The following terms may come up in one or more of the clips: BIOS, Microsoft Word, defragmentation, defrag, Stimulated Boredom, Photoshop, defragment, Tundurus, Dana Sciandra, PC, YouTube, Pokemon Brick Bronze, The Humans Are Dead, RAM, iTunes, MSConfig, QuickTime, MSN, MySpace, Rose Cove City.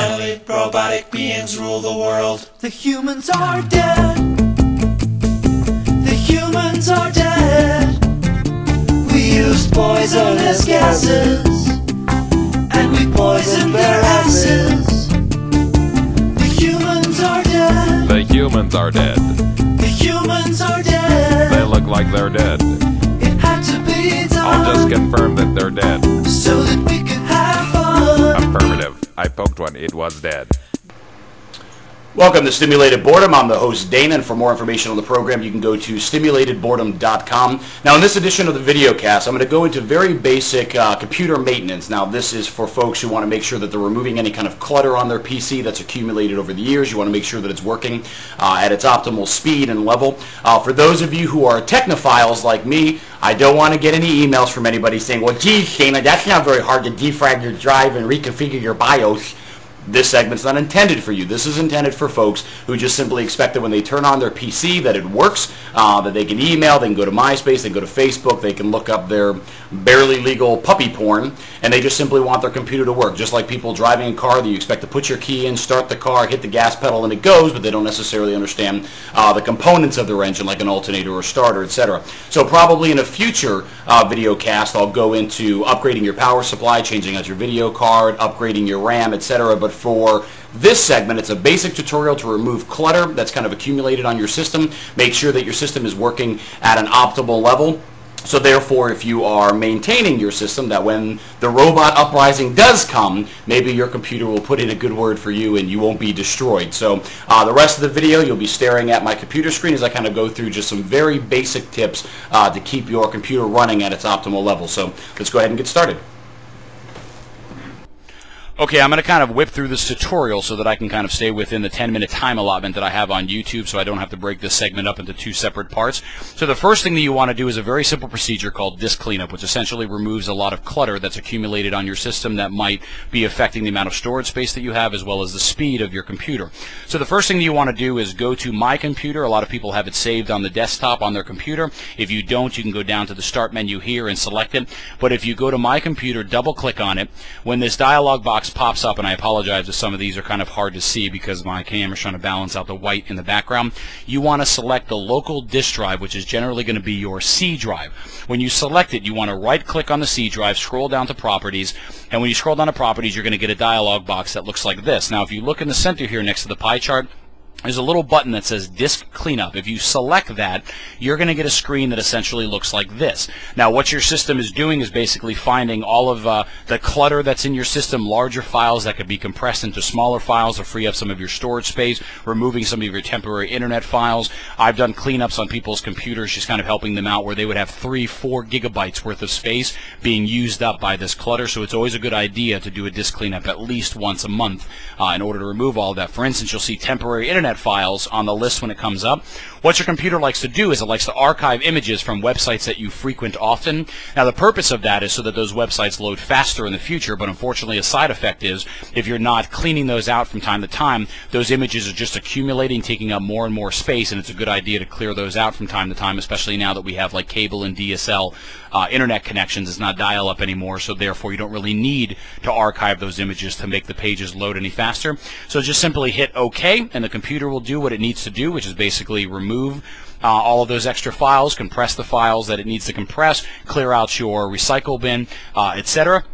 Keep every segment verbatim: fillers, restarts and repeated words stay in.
Finally, robotic beings rule the world. The humans are dead. The humans are dead. We used poisonous gases, and we poisoned their asses. The humans are dead. The humans are dead. The humans are dead. They look like they're dead. It had to be done. I'll just confirm that they're dead, so that we can have fun. Affirmative. I poked one. It was dead. Welcome to Stimulated Boredom. I'm the host, Dana, and for more information on the program, you can go to stimulated boredom dot com. Now, in this edition of the video cast, I'm going to go into very basic uh, computer maintenance. Now, this is for folks who want to make sure that they're removing any kind of clutter on their P C that's accumulated over the years. You want to make sure that it's working uh, at its optimal speed and level. Uh, for those of you who are technophiles like me, I don't want to get any emails from anybody saying, well, geez, Dana, that's not very hard to defrag your drive and reconfigure your BIOS. This segment's not intended for you. This is intended for folks who just simply expect that when they turn on their P C that it works, uh, that they can email, they can go to MySpace, they can go to Facebook, they can look up their barely legal puppy porn, and they just simply want their computer to work. Just like people driving a car that you expect to put your key in, start the car, hit the gas pedal, and it goes, but they don't necessarily understand uh, the components of their engine, like an alternator or starter, et cetera. So probably in a future uh, video cast, I'll go into upgrading your power supply, changing out your video card, upgrading your RAM, et cetera. But for this segment, it's a basic tutorial to remove clutter that's kind of accumulated on your system. Make sure that your system is working at an optimal level. So therefore, if you are maintaining your system, that when the robot uprising does come, maybe your computer will put in a good word for you and you won't be destroyed. So uh, the rest of the video, you'll be staring at my computer screen as I kind of go through just some very basic tips uh, to keep your computer running at its optimal level. So let's go ahead and get started. Okay, I'm going to kind of whip through this tutorial so that I can kind of stay within the ten minute time allotment that I have on YouTube, so I don't have to break this segment up into two separate parts. So the first thing that you want to do is a very simple procedure called disk cleanup, which essentially removes a lot of clutter that's accumulated on your system that might be affecting the amount of storage space that you have as well as the speed of your computer. So the first thing that you want to do is go to My Computer. A lot of people have it saved on the desktop on their computer. If you don't, you can go down to the Start menu here and select it. But if you go to My Computer, double click on it. When this dialog box pops up, and I apologize if some of these are kind of hard to see because my camera's trying to balance out the white in the background, you want to select the local disk drive, which is generally going to be your C drive. When you select it, you want to right click on the C drive, scroll down to properties, and when you scroll down to properties, you're going to get a dialog box that looks like this. Now if you look in the center here next to the pie chart, there's a little button that says Disk Cleanup. If you select that, you're going to get a screen that essentially looks like this. Now, what your system is doing is basically finding all of uh, the clutter that's in your system, larger files that could be compressed into smaller files to free up some of your storage space, removing some of your temporary internet files. I've done cleanups on people's computers, just kind of helping them out where they would have three, four gigabytes worth of space being used up by this clutter. So it's always a good idea to do a disk cleanup at least once a month uh, in order to remove all that. For instance, you'll see temporary internet files on the list when it comes up. What your computer likes to do is it likes to archive images from websites that you frequent often. Now the purpose of that is so that those websites load faster in the future, but unfortunately a side effect is if you're not cleaning those out from time to time, those images are just accumulating, taking up more and more space, and it's a good idea to clear those out from time to time, especially now that we have like cable and D S L uh, internet connections. It's not dial-up anymore, so therefore you don't really need to archive those images to make the pages load any faster. So just simply hit OK and the computer will do what it needs to do, which is basically remove uh, all of those extra files, compress the files that it needs to compress, clear out your recycle bin, uh, et cetera.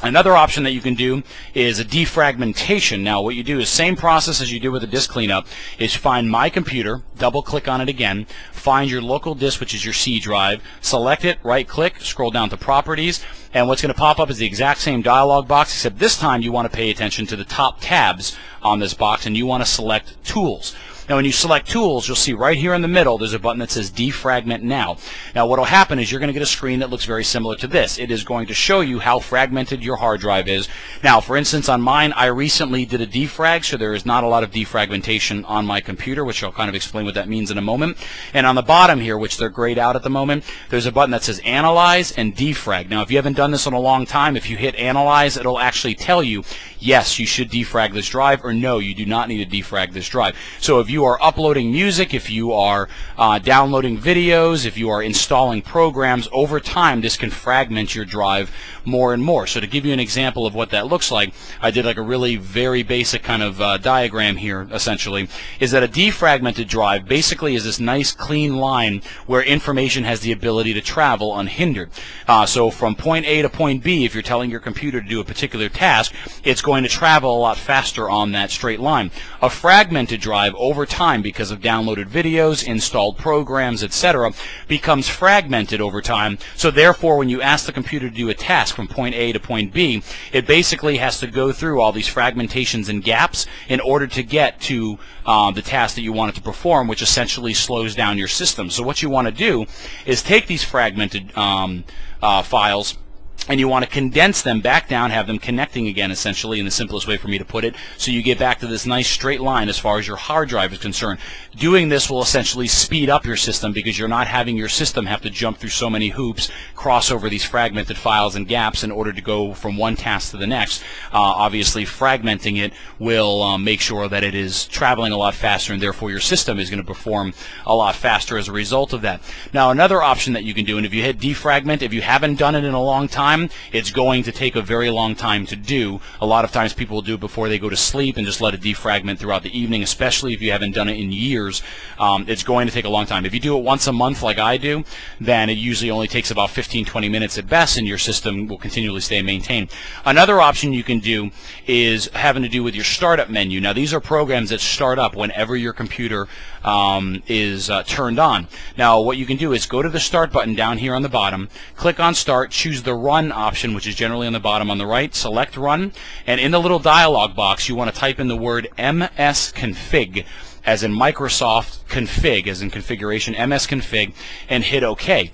Another option that you can do is a defragmentation. Now what you do is same process as you do with a disk cleanup, is find My Computer, double click on it again, find your local disk, which is your C drive, select it, right click, scroll down to properties, and what's going to pop up is the exact same dialog box, except this time you want to pay attention to the top tabs on this box and you want to select Tools. Now when you select Tools, you'll see right here in the middle there's a button that says Defragment Now. Now what will happen is you're going to get a screen that looks very similar to this. It is going to show you how fragmented your hard drive is. Now for instance on mine, I recently did a defrag, so there is not a lot of defragmentation on my computer, which I'll kind of explain what that means in a moment. And on the bottom here, which they're grayed out at the moment, there's a button that says Analyze and Defrag. Now if you haven't done this in a long time, if you hit Analyze, it'll actually tell you, yes, you should defrag this drive, or no, you do not need to defrag this drive. So if you you are uploading music, if you are uh, downloading videos, if you are installing programs, over time this can fragment your drive more and more. So to give you an example of what that looks like, I did like a really very basic kind of uh, diagram here, essentially, is that a defragmented drive basically is this nice clean line where information has the ability to travel unhindered. Uh, so from point A to point B, if you're telling your computer to do a particular task, it's going to travel a lot faster on that straight line. A fragmented drive over time, because of downloaded videos, installed programs, et cetera, becomes fragmented over time. So therefore, when you ask the computer to do a task from point A to point B, it basically has to go through all these fragmentations and gaps in order to get to uh, the task that you want it to perform, which essentially slows down your system. So what you want to do is take these fragmented um, uh, files, and you want to condense them back down, have them connecting again, essentially, in the simplest way for me to put it, so you get back to this nice straight line as far as your hard drive is concerned. Doing this will essentially speed up your system, because you're not having your system have to jump through so many hoops, cross over these fragmented files and gaps in order to go from one task to the next. Uh, obviously, fragmenting it will um, make sure that it is traveling a lot faster, and therefore your system is going to perform a lot faster as a result of that. Now, another option that you can do, and if you hit defragment, if you haven't done it in a long time, it's going to take a very long time to do. A lot of times people will do it before they go to sleep and just let it defragment throughout the evening, especially if you haven't done it in years. Um, it's going to take a long time. If you do it once a month like I do, then it usually only takes about fifteen to twenty minutes at best, and your system will continually stay maintained. Another option you can do is having to do with your startup menu. Now, these are programs that start up whenever your computer um, is uh, turned on. Now, what you can do is go to the Start button down here on the bottom, click on Start, choose the Run option, which is generally on the bottom on the right, select Run, and in the little dialog box you want to type in the word MSConfig, as in Microsoft config, as in configuration, MSConfig, and hit OK.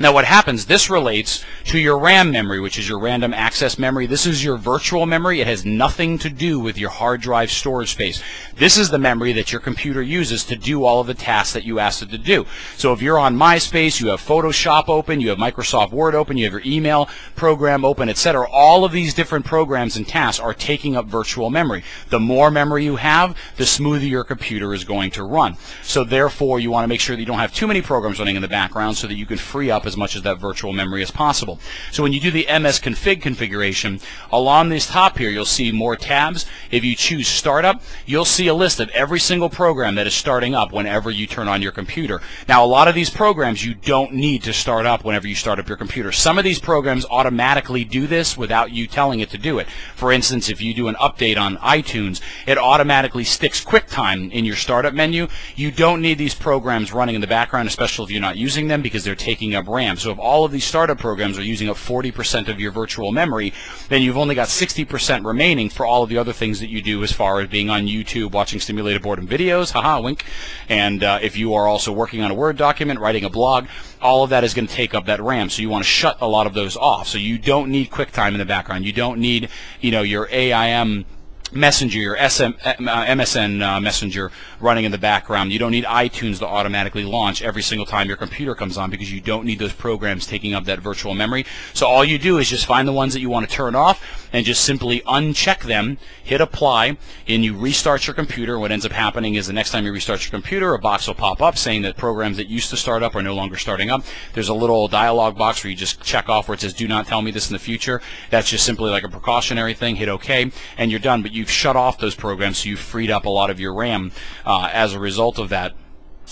Now what happens, this relates to your RAM memory, which is your random access memory. This is your virtual memory. It has nothing to do with your hard drive storage space. This is the memory that your computer uses to do all of the tasks that you asked it to do. So if you're on MySpace, you have Photoshop open, you have Microsoft Word open, you have your email program open, et cetera. All of these different programs and tasks are taking up virtual memory. The more memory you have, the smoother your computer is going to run. So therefore, you want to make sure that you don't have too many programs running in the background so that you can free up as much of that virtual memory as possible. So when you do the MSConfig configuration, along this top here you'll see more tabs. If you choose Startup, you'll see a list of every single program that is starting up whenever you turn on your computer. Now, a lot of these programs you don't need to start up whenever you start up your computer. Some of these programs automatically do this without you telling it to do it. For instance, if you do an update on iTunes, it automatically sticks QuickTime in your startup menu. You don't need these programs running in the background, especially if you're not using them, because they're taking up RAM. So if all of these startup programs are using up forty percent of your virtual memory, then you've only got sixty percent remaining for all of the other things that you do, as far as being on YouTube, watching Stimulated Boredom videos, haha, wink, and uh, if you are also working on a Word document, writing a blog, all of that is going to take up that RAM. So you want to shut a lot of those off. So you don't need QuickTime in the background. You don't need, you know, your A I M Messenger, your S M, uh, M S N uh, Messenger running in the background. You don't need iTunes to automatically launch every single time your computer comes on, because you don't need those programs taking up that virtual memory. So all you do is just find the ones that you want to turn off and just simply uncheck them, hit Apply, and you restart your computer. What ends up happening is the next time you restart your computer, a box will pop up saying that programs that used to start up are no longer starting up. There's a little dialog box where you just check off where it says, do not tell me this in the future. That's just simply like a precautionary thing. Hit OK, and you're done. But you You've shut off those programs, so you've freed up a lot of your RAM uh, as a result of that.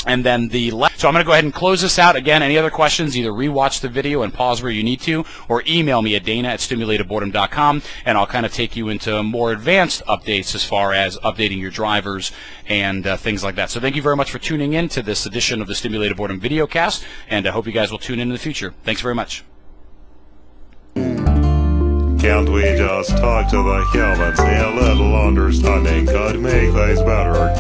And then the last, so I'm going to go ahead and close this out. Again, any other questions, either rewatch the video and pause where you need to, or email me at dana at stimulated boredom dot com, and I'll kind of take you into more advanced updates as far as updating your drivers and uh, things like that. So thank you very much for tuning in to this edition of the Stimulated Boredom videocast, and I hope you guys will tune in in the future. Thanks very much. Can't we just talk to the humans? A little understanding could make things better.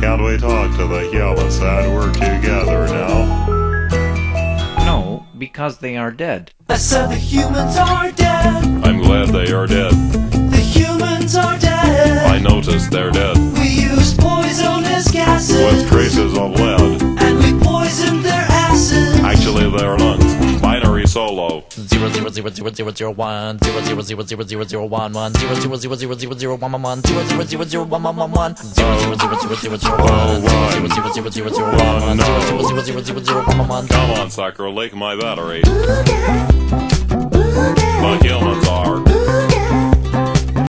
Can't we talk to the humans and work together now? No, because they are dead. I said the humans are dead. I'm glad they are dead. The humans are dead. I noticed they're dead. We use poisonous gases with traces of lead, and we poisoned their asses. Actually, their lungs. Binary solo. Zero, zero, zero, zero. zero zero zero one zero zero zero zero zero zero one one zero zero zero zero zero zero one one one zero zero zero zero one one one one zero zero zero zero zero zero one zero zero zero zero zero one zero zero zero zero zero zero one one. Come on, sucker, lick my battery. My humans are.